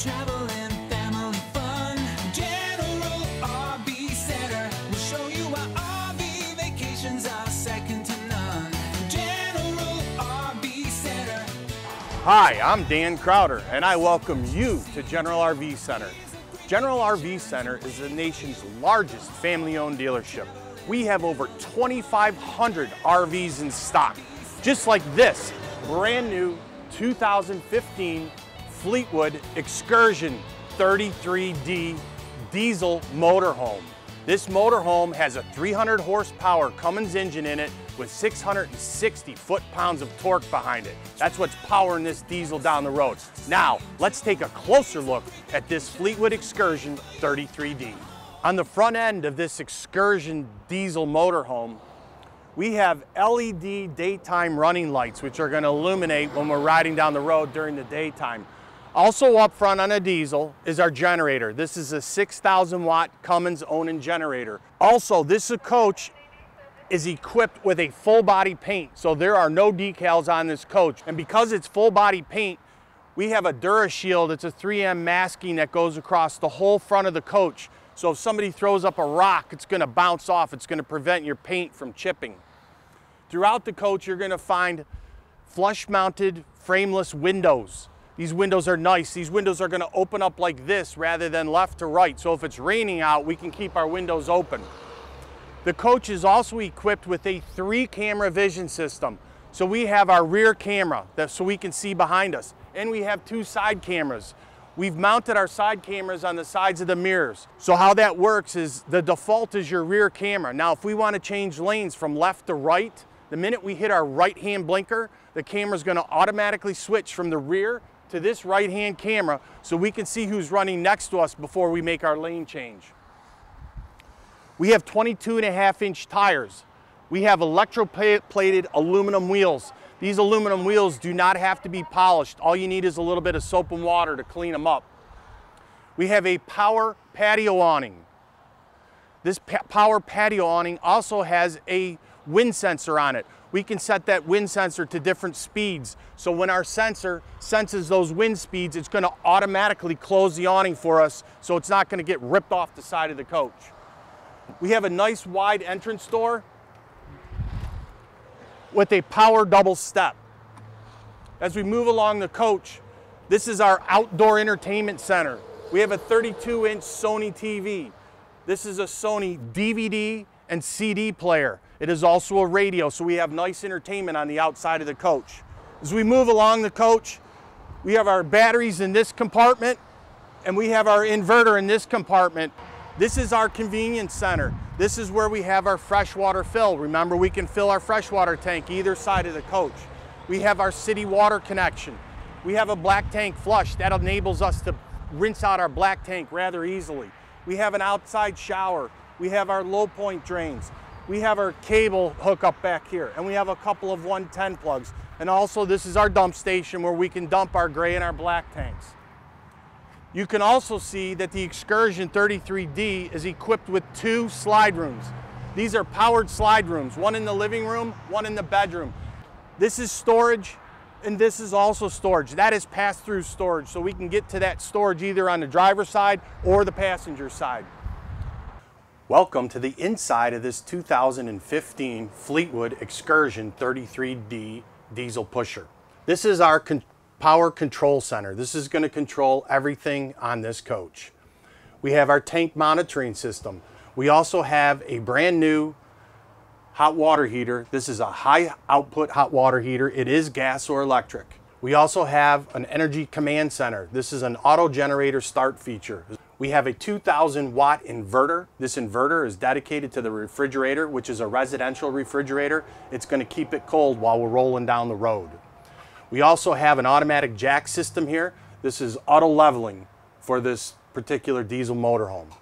travel and family fun. General RV Center will show you why RV vacations are second to none. General RV Center. Hi, I'm Dan Crowder, and I welcome you to General RV Center. General RV Center is the nation's largest family-owned dealership. We have over 2,500 RVs in stock, just like this brand new 2015 Fleetwood Excursion 33D diesel motorhome. This motorhome has a 300 horsepower Cummins engine in it with 660 foot-pounds of torque behind it. That's what's powering this diesel down the road. Now, let's take a closer look at this Fleetwood Excursion 33D. On the front end of this Excursion diesel motorhome, we have LED daytime running lights, which are going to illuminate when we're riding down the road during the daytime. Also up front on a diesel is our generator. This is a 6,000 watt Cummins Onan generator. Also, this coach is equipped with a full body paint, so there are no decals on this coach. And because it's full body paint, we have a DuraShield. It's a 3M masking that goes across the whole front of the coach. So if somebody throws up a rock, it's going to bounce off. It's going to prevent your paint from chipping. Throughout the coach, you're going to find flush-mounted frameless windows. These windows are nice. These windows are going to open up like this rather than left to right. So if it's raining out, we can keep our windows open. The coach is also equipped with a 3-camera vision system. So we have our rear camera so we can see behind us. And we have 2 side cameras. We've mounted our side cameras on the sides of the mirrors. So how that works is the default is your rear camera. Now, if we want to change lanes from left to right, the minute we hit our right-hand blinker, the camera's going to automatically switch from the rear to this right-hand camera so we can see who's running next to us before we make our lane change. We have 22.5-inch tires. We have electroplated aluminum wheels. These aluminum wheels do not have to be polished. All you need is a little bit of soap and water to clean them up. We have a power patio awning. This power patio awning also has a wind sensor on it. We can set that wind sensor to different speeds. So when our sensor senses those wind speeds, it's going to automatically close the awning for us so it's not going to get ripped off the side of the coach. We have a nice wide entrance door with a power double step. As we move along the coach, this is our outdoor entertainment center. We have a 32-inch Sony TV. This is a Sony DVD and CD player. It is also a radio, so we have nice entertainment on the outside of the coach. As we move along the coach, we have our batteries in this compartment, and we have our inverter in this compartment. This is our convenience center. This is where we have our freshwater fill. Remember, we can fill our freshwater tank either side of the coach. We have our city water connection. We have a black tank flush that enables us to rinse out our black tank rather easily. We have an outside shower. We have our low point drains. We have our cable hookup back here, and we have a couple of 110 plugs. And also, this is our dump station where we can dump our gray and our black tanks. You can also see that the Excursion 33D is equipped with 2 slide rooms. These are powered slide rooms, one in the living room, one in the bedroom. This is storage, and this is also storage. That is pass-through storage, so we can get to that storage either on the driver's side or the passenger side. Welcome to the inside of this 2015 Fleetwood Excursion 33D diesel pusher. This is our power control center. This is going to control everything on this coach. We have our tank monitoring system. We also have a brand new hot water heater. This is a high output hot water heater. It is gas or electric. We also have an energy command center. This is an auto generator start feature. We have a 2,000 watt inverter. This inverter is dedicated to the refrigerator, which is a residential refrigerator. It's going to keep it cold while we're rolling down the road. We also have an automatic jack system here. This is auto leveling for this particular diesel motorhome.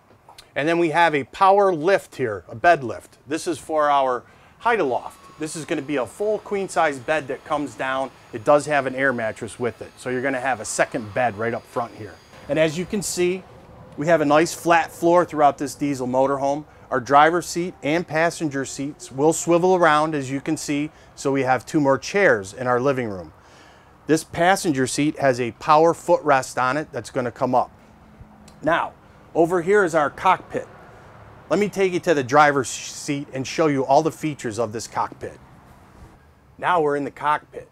And then we have a power lift here, a bed lift. This is for our hide-a-loft. This is going to be a full queen-size bed that comes down. It does have an air mattress with it. So you're going to have a second bed right up front here. And as you can see, we have a nice flat floor throughout this diesel motorhome. Our driver's seat and passenger seats will swivel around, as you can see. So we have 2 more chairs in our living room. This passenger seat has a power footrest on it that's going to come up. Now, over here is our cockpit. Let me take you to the driver's seat and show you all the features of this cockpit. Now we're in the cockpit.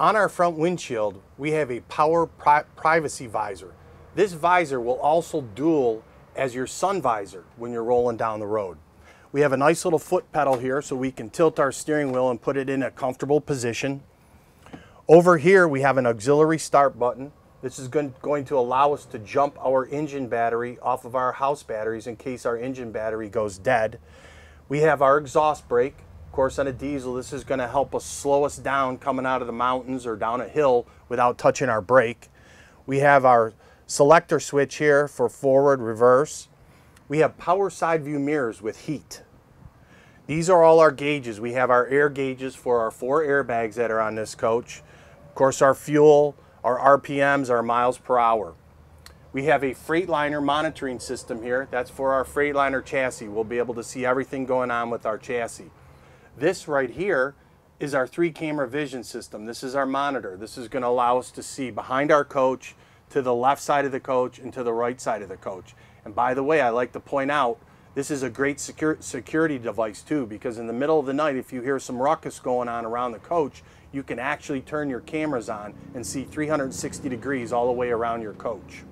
On our front windshield, we have a power privacy visor. This visor will also dual as your sun visor when you're rolling down the road. We have a nice little foot pedal here so we can tilt our steering wheel and put it in a comfortable position. Over here we have an auxiliary start button. This is going to allow us to jump our engine battery off of our house batteries in case our engine battery goes dead. We have our exhaust brake. Of course, on a diesel, this is going to help us slow us down coming out of the mountains or down a hill without touching our brake. We have our selector switch here for forward, reverse. We have power side view mirrors with heat. These are all our gauges. We have our air gauges for our 4 airbags that are on this coach. Of course, our fuel, our RPMs, our miles per hour. We have a Freightliner monitoring system here. That's for our Freightliner chassis. We'll be able to see everything going on with our chassis. This right here is our 3-camera vision system. This is our monitor. This is going to allow us to see behind our coach, to the left side of the coach, and to the right side of the coach. And by the way, I like to point out, this is a great security device too, because in the middle of the night, if you hear some ruckus going on around the coach, you can actually turn your cameras on and see 360 degrees all the way around your coach.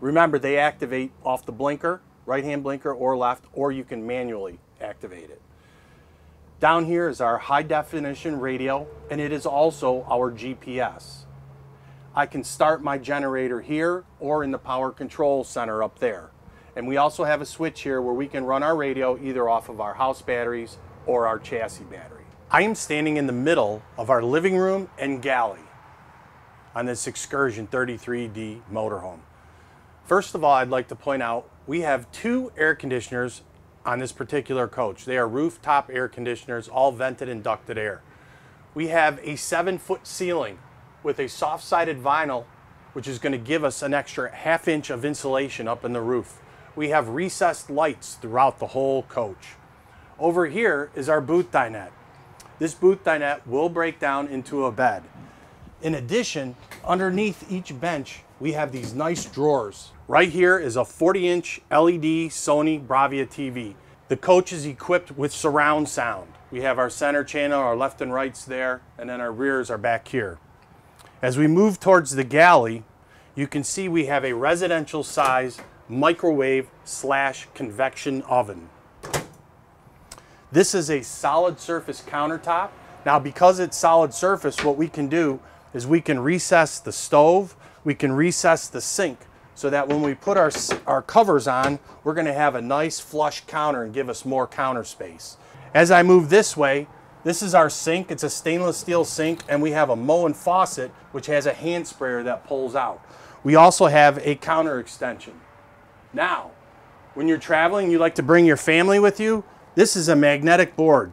Remember, they activate off the blinker, right-hand blinker or left, or you can manually activate it. Down here is our high-definition radio, and it is also our GPS. I can start my generator here or in the power control center up there. And we also have a switch here where we can run our radio either off of our house batteries or our chassis battery. I am standing in the middle of our living room and galley on this Excursion 33D motorhome. First of all, I'd like to point out we have 2 air conditioners on this particular coach. They are rooftop air conditioners, all vented and ducted air. We have a 7-foot ceiling with a soft-sided vinyl, which is going to give us an extra ½ inch of insulation up in the roof. We have recessed lights throughout the whole coach. Over here is our booth dinette. This booth dinette will break down into a bed. In addition, underneath each bench, we have these nice drawers. Right here is a 40-inch LED Sony Bravia TV. The coach is equipped with surround sound. We have our center channel, our left and rights there, and then our rears are back here. As we move towards the galley, you can see we have a residential size microwave / convection oven. This is a solid surface countertop. Now, because it's solid surface, what we can do is we can recess the stove, we can recess the sink, so that when we put our covers on, we're going to have a nice flush counter and give us more counter space. As I move this way, this is our sink. It's a stainless steel sink, and we have a Moen faucet, which has a hand sprayer that pulls out. We also have a counter extension. Now, when you're traveling, you like to bring your family with you. This is a magnetic board,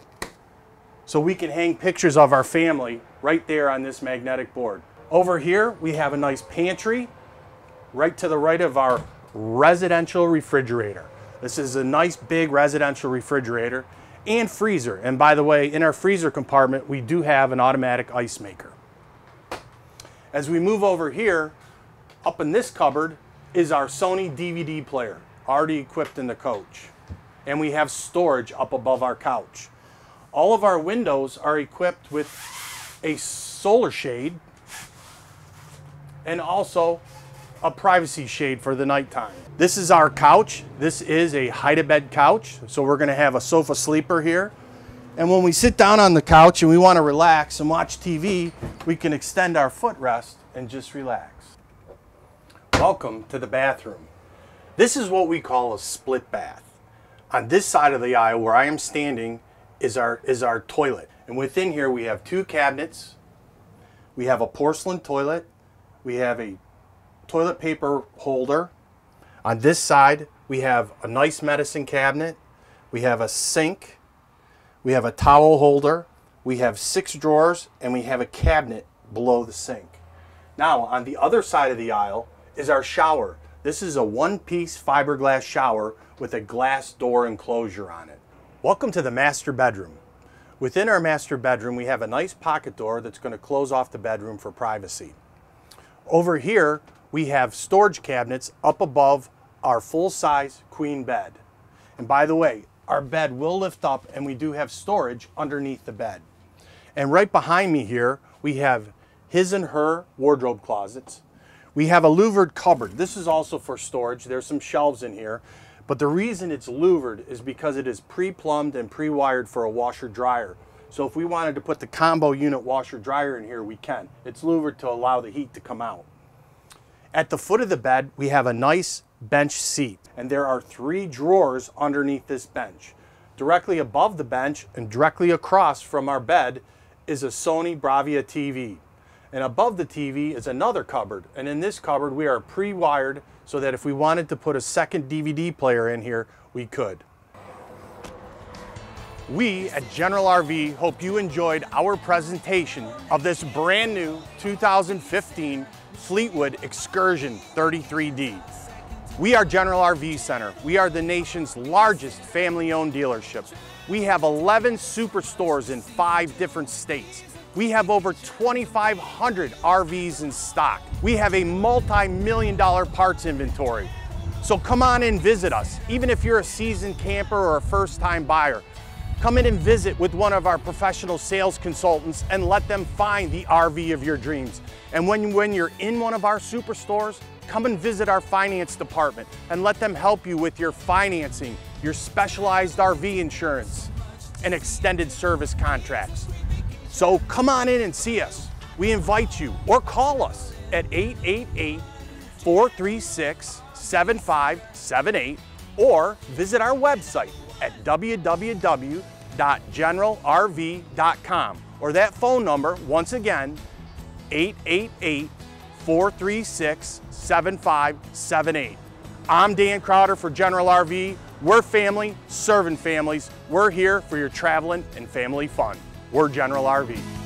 so we can hang pictures of our family right there on this magnetic board. Over here, we have a nice pantry right to the right of our residential refrigerator. This is a nice big residential refrigerator and freezer. And by the way, in our freezer compartment, we do have an automatic ice maker. As we move over here, up in this cupboard is our Sony DVD player, already equipped in the coach. And we have storage up above our couch. All of our windows are equipped with a solar shade and also a privacy shade for the nighttime. This is our couch. This is a hide-a-bed couch. So we're gonna have a sofa sleeper here. And when we sit down on the couch and we wanna relax and watch TV, we can extend our footrest and just relax. Welcome to the bathroom. This is what we call a split bath. On this side of the aisle where I am standing is our toilet. And within here we have 2 cabinets. We have a porcelain toilet. We have a toilet paper holder. On this side, we have a nice medicine cabinet. We have a sink. We have a towel holder. We have 6 drawers, and we have a cabinet below the sink. Now, on the other side of the aisle is our shower. This is a 1-piece fiberglass shower with a glass door enclosure on it. Welcome to the master bedroom. Within our master bedroom, we have a nice pocket door that's going to close off the bedroom for privacy. Over here, we have storage cabinets up above our full-size queen bed. And by the way, our bed will lift up and we do have storage underneath the bed. And right behind me here, we have his and her wardrobe closets. We have a louvered cupboard. This is also for storage. There's some shelves in here, but the reason it's louvered is because it is pre-plumbed and pre-wired for a washer dryer. So if we wanted to put the combo unit washer dryer in here, we can. It's louvered to allow the heat to come out. At the foot of the bed, we have a nice bench seat, and there are 3 drawers underneath this bench. Directly above the bench and directly across from our bed is a Sony Bravia TV. And above the TV is another cupboard. And in this cupboard, we are pre-wired so that if we wanted to put a second DVD player in here, we could. We at General RV hope you enjoyed our presentation of this brand new 2015 Fleetwood Excursion 33D. We are General RV Center. We are the nation's largest family-owned dealership. We have 11 superstores in 5 different states. We have over 2,500 RVs in stock. We have a multi-million-dollar parts inventory. So come on and visit us, even if you're a seasoned camper or a first-time buyer. Come in and visit with one of our professional sales consultants and let them find the RV of your dreams. And when you're in one of our superstores, come and visit our finance department and let them help you with your financing, your specialized RV insurance, and extended service contracts. So come on in and see us. We invite you, or call us at 888-436-7578 or visit our website at www.generalrv.com or that phone number, once again, 888-436-7578. I'm Dan Crowder for General RV. We're family, serving families. We're here for your traveling and family fun. We're General RV.